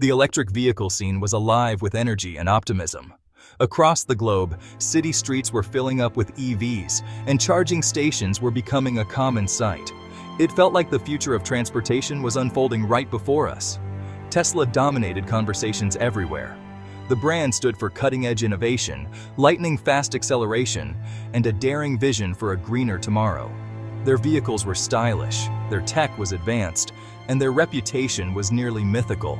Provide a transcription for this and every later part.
The electric vehicle scene was alive with energy and optimism. Across the globe, city streets were filling up with EVs, and charging stations were becoming a common sight. It felt like the future of transportation was unfolding right before us. Tesla dominated conversations everywhere. The brand stood for cutting-edge innovation, lightning-fast acceleration, and a daring vision for a greener tomorrow. Their vehicles were stylish, their tech was advanced, and their reputation was nearly mythical.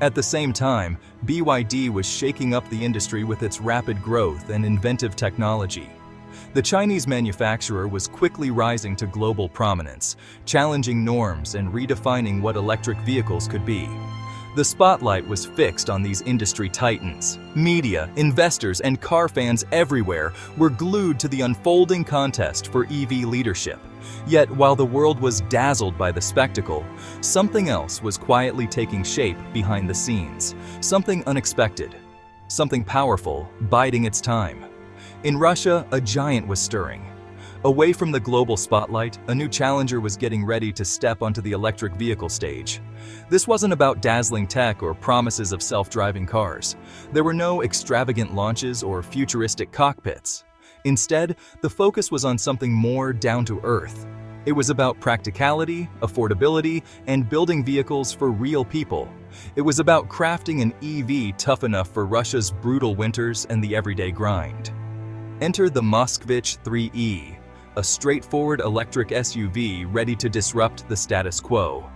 At the same time, BYD was shaking up the industry with its rapid growth and inventive technology. The Chinese manufacturer was quickly rising to global prominence, challenging norms and redefining what electric vehicles could be. The spotlight was fixed on these industry titans. Media, investors, and car fans everywhere were glued to the unfolding contest for EV leadership. Yet, while the world was dazzled by the spectacle, something else was quietly taking shape behind the scenes. Something unexpected. Something powerful, biding its time. In Russia, a giant was stirring. Away from the global spotlight, a new challenger was getting ready to step onto the electric vehicle stage. This wasn't about dazzling tech or promises of self-driving cars. There were no extravagant launches or futuristic cockpits. Instead, the focus was on something more down-to-earth. It was about practicality, affordability, and building vehicles for real people. It was about crafting an EV tough enough for Russia's brutal winters and the everyday grind. Enter the Moskvich 3E, a straightforward electric SUV ready to disrupt the status quo.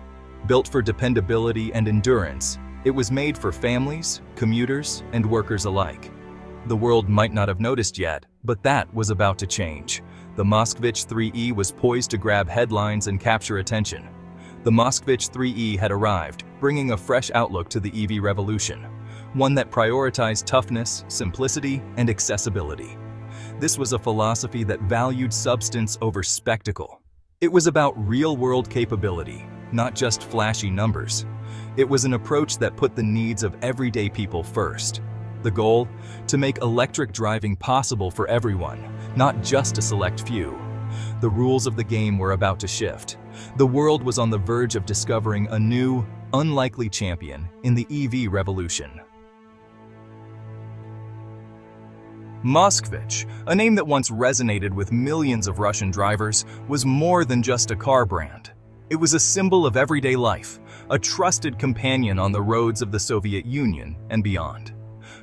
Built for dependability and endurance, it was made for families, commuters, and workers alike. The world might not have noticed yet, but that was about to change. The Moskvich 3E was poised to grab headlines and capture attention. The Moskvich 3E had arrived, bringing a fresh outlook to the EV revolution, one that prioritized toughness, simplicity, and accessibility. This was a philosophy that valued substance over spectacle. It was about real-world capability, not just flashy numbers. It was an approach that put the needs of everyday people first. The goal? To make electric driving possible for everyone, not just a select few. The rules of the game were about to shift. The world was on the verge of discovering a new, unlikely champion in the EV revolution. Moskvich, a name that once resonated with millions of Russian drivers, was more than just a car brand. It was a symbol of everyday life, a trusted companion on the roads of the Soviet Union and beyond.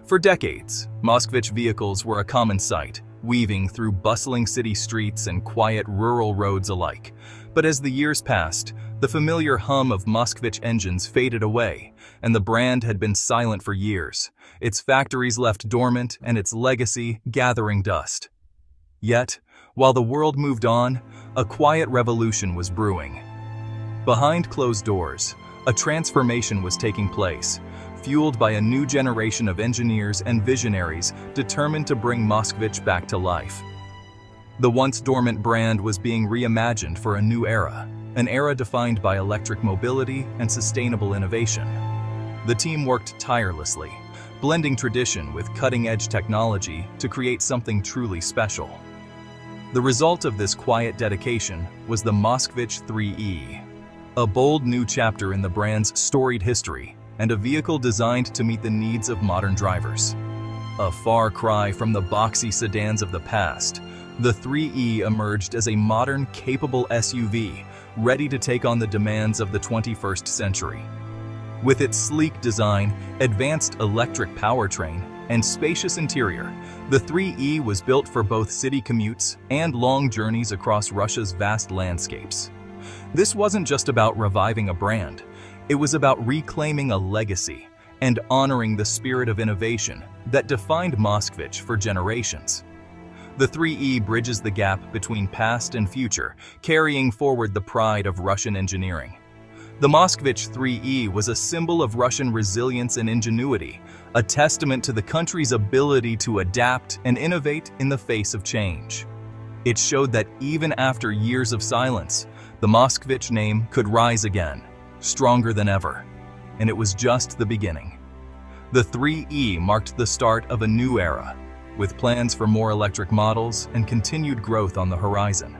For decades, Moskvich vehicles were a common sight, weaving through bustling city streets and quiet rural roads alike. But as the years passed, the familiar hum of Moskvich engines faded away, and the brand had been silent for years, its factories left dormant and its legacy gathering dust. Yet, while the world moved on, a quiet revolution was brewing. Behind closed doors, a transformation was taking place, fueled by a new generation of engineers and visionaries determined to bring Moskvich back to life. The once dormant brand was being reimagined for a new era, an era defined by electric mobility and sustainable innovation. The team worked tirelessly, blending tradition with cutting-edge technology to create something truly special. The result of this quiet dedication was the Moskvich 3E, a bold new chapter in the brand's storied history and a vehicle designed to meet the needs of modern drivers. A far cry from the boxy sedans of the past, the 3E emerged as a modern, capable SUV, ready to take on the demands of the 21st century. With its sleek design, advanced electric powertrain, and spacious interior, the 3E was built for both city commutes and long journeys across Russia's vast landscapes. This wasn't just about reviving a brand, it was about reclaiming a legacy and honoring the spirit of innovation that defined Moskvich for generations. The 3E bridges the gap between past and future, carrying forward the pride of Russian engineering. The Moskvich 3E was a symbol of Russian resilience and ingenuity, a testament to the country's ability to adapt and innovate in the face of change. It showed that even after years of silence, the Moskvich name could rise again, stronger than ever. And it was just the beginning. The 3E marked the start of a new era, with plans for more electric models and continued growth on the horizon.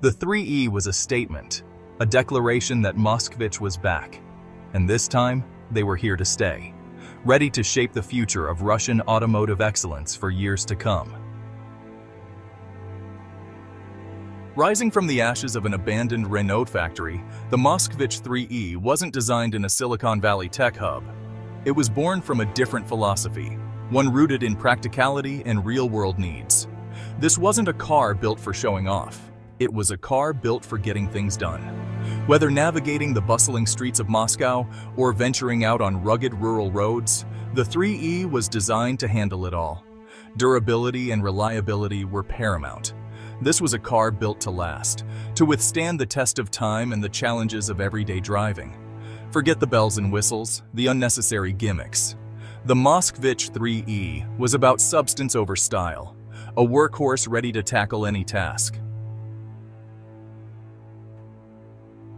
The 3E was a statement, a declaration that Moskvich was back, and this time, they were here to stay, ready to shape the future of Russian automotive excellence for years to come. Rising from the ashes of an abandoned Renault factory, the Moskvich 3E wasn't designed in a Silicon Valley tech hub. It was born from a different philosophy, one rooted in practicality and real-world needs. This wasn't a car built for showing off. It was a car built for getting things done. Whether navigating the bustling streets of Moscow or venturing out on rugged rural roads, the 3E was designed to handle it all. Durability and reliability were paramount. This was a car built to last, to withstand the test of time and the challenges of everyday driving. Forget the bells and whistles, the unnecessary gimmicks. The Moskvich 3E was about substance over style, a workhorse ready to tackle any task.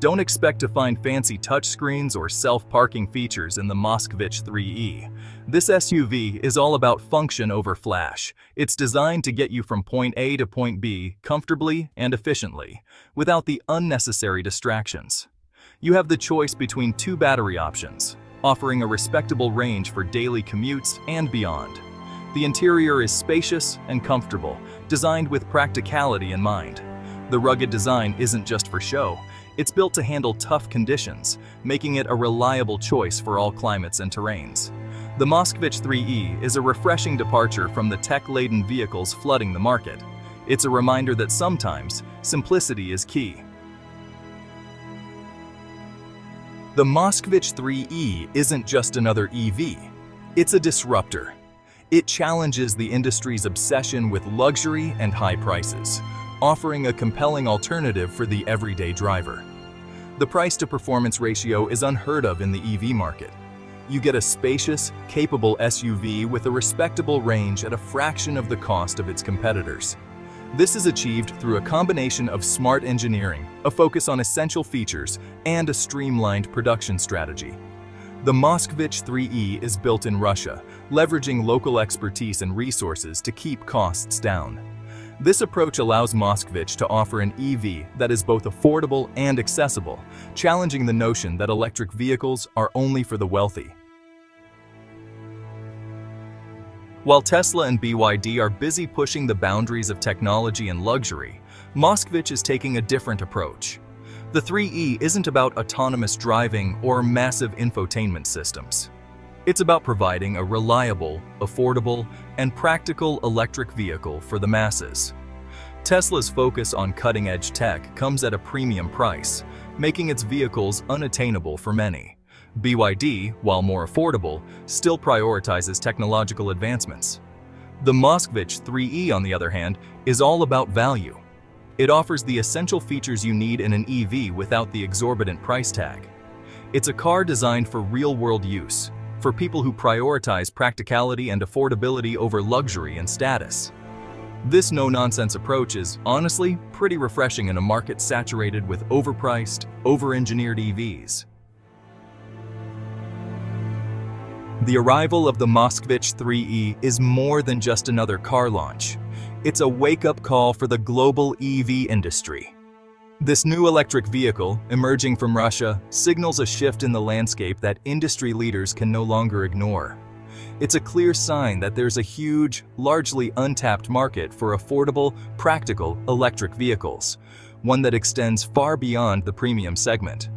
Don't expect to find fancy touchscreens or self-parking features in the Moskvich 3E. This SUV is all about function over flash. It's designed to get you from point A to point B comfortably and efficiently, without the unnecessary distractions. You have the choice between two battery options, offering a respectable range for daily commutes and beyond. The interior is spacious and comfortable, designed with practicality in mind. The rugged design isn't just for show. It's built to handle tough conditions, making it a reliable choice for all climates and terrains. The Moskvich 3E is a refreshing departure from the tech-laden vehicles flooding the market. It's a reminder that sometimes, simplicity is key. The Moskvich 3E isn't just another EV. It's a disruptor. It challenges the industry's obsession with luxury and high prices, offering a compelling alternative for the everyday driver. The price-to-performance ratio is unheard of in the EV market. You get a spacious, capable SUV with a respectable range at a fraction of the cost of its competitors. This is achieved through a combination of smart engineering, a focus on essential features, and a streamlined production strategy. The Moskvich 3E is built in Russia, leveraging local expertise and resources to keep costs down. This approach allows Moskvich to offer an EV that is both affordable and accessible, challenging the notion that electric vehicles are only for the wealthy. While Tesla and BYD are busy pushing the boundaries of technology and luxury, Moskvich is taking a different approach. The 3E isn't about autonomous driving or massive infotainment systems. It's about providing a reliable, affordable, and practical electric vehicle for the masses. Tesla's focus on cutting-edge tech comes at a premium price, making its vehicles unattainable for many. BYD, while more affordable, still prioritizes technological advancements. The Moskvich 3E, on the other hand, is all about value. It offers the essential features you need in an EV without the exorbitant price tag. It's a car designed for real-world use, for people who prioritize practicality and affordability over luxury and status. This no-nonsense approach is, honestly, pretty refreshing in a market saturated with overpriced, over-engineered EVs. The arrival of the Moskvich 3E is more than just another car launch. It's a wake-up call for the global EV industry. This new electric vehicle, emerging from Russia, signals a shift in the landscape that industry leaders can no longer ignore. It's a clear sign that there's a huge, largely untapped market for affordable, practical electric vehicles, one that extends far beyond the premium segment.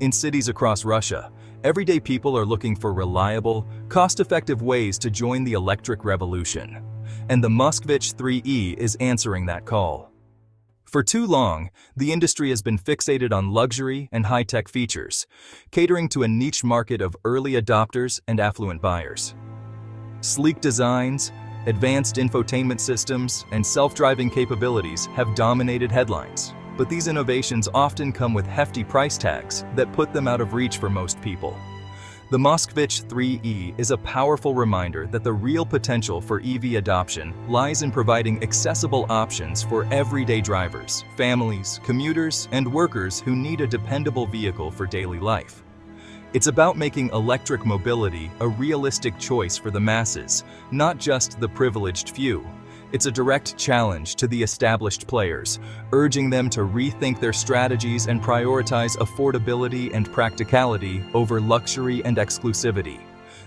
In cities across Russia, everyday people are looking for reliable, cost-effective ways to join the electric revolution. And the Moskvich 3E is answering that call. For too long, the industry has been fixated on luxury and high-tech features, catering to a niche market of early adopters and affluent buyers. Sleek designs, advanced infotainment systems, and self-driving capabilities have dominated headlines, but these innovations often come with hefty price tags that put them out of reach for most people. The Moskvich 3E is a powerful reminder that the real potential for EV adoption lies in providing accessible options for everyday drivers, families, commuters, and workers who need a dependable vehicle for daily life. It's about making electric mobility a realistic choice for the masses, not just the privileged few. It's a direct challenge to the established players, urging them to rethink their strategies and prioritize affordability and practicality over luxury and exclusivity.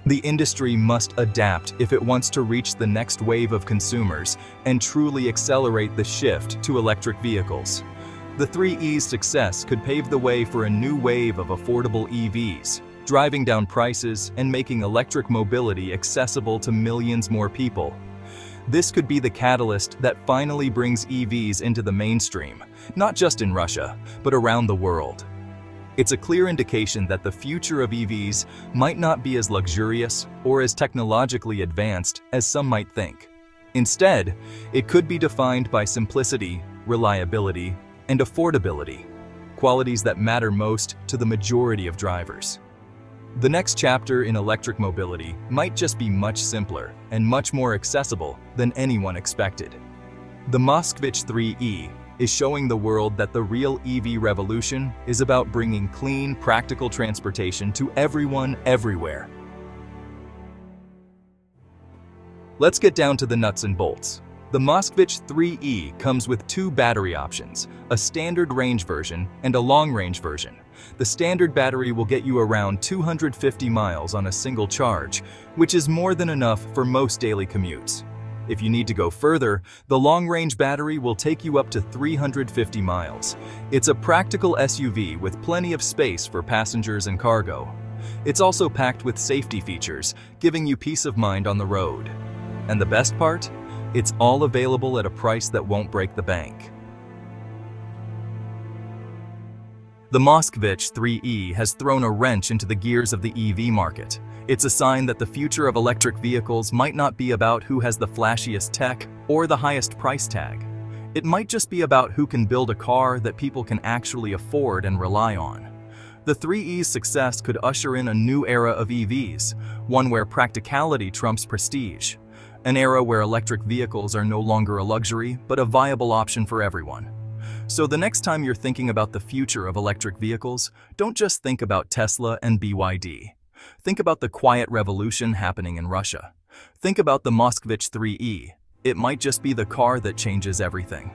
The industry must adapt if it wants to reach the next wave of consumers and truly accelerate the shift to electric vehicles. The 3E's success could pave the way for a new wave of affordable EVs, driving down prices and making electric mobility accessible to millions more people. This could be the catalyst that finally brings EVs into the mainstream, not just in Russia, but around the world. It's a clear indication that the future of EVs might not be as luxurious or as technologically advanced as some might think. Instead, it could be defined by simplicity, reliability, and affordability, qualities that matter most to the majority of drivers. The next chapter in electric mobility might just be much simpler and much more accessible than anyone expected. The Moskvich 3E is showing the world that the real EV revolution is about bringing clean, practical transportation to everyone, everywhere. Let's get down to the nuts and bolts. The Moskvich 3E comes with two battery options, a standard range version and a long range version. The standard battery will get you around 250 miles on a single charge, which is more than enough for most daily commutes. If you need to go further, the long-range battery will take you up to 350 miles. It's a practical SUV with plenty of space for passengers and cargo. It's also packed with safety features, giving you peace of mind on the road. And the best part? It's all available at a price that won't break the bank. The Moskvich 3E has thrown a wrench into the gears of the EV market. It's a sign that the future of electric vehicles might not be about who has the flashiest tech or the highest price tag. It might just be about who can build a car that people can actually afford and rely on. The 3E's success could usher in a new era of EVs, one where practicality trumps prestige. An era where electric vehicles are no longer a luxury, but a viable option for everyone. So the next time you're thinking about the future of electric vehicles, don't just think about Tesla and BYD. Think about the quiet revolution happening in Russia. Think about the Moskvich 3E. It might just be the car that changes everything.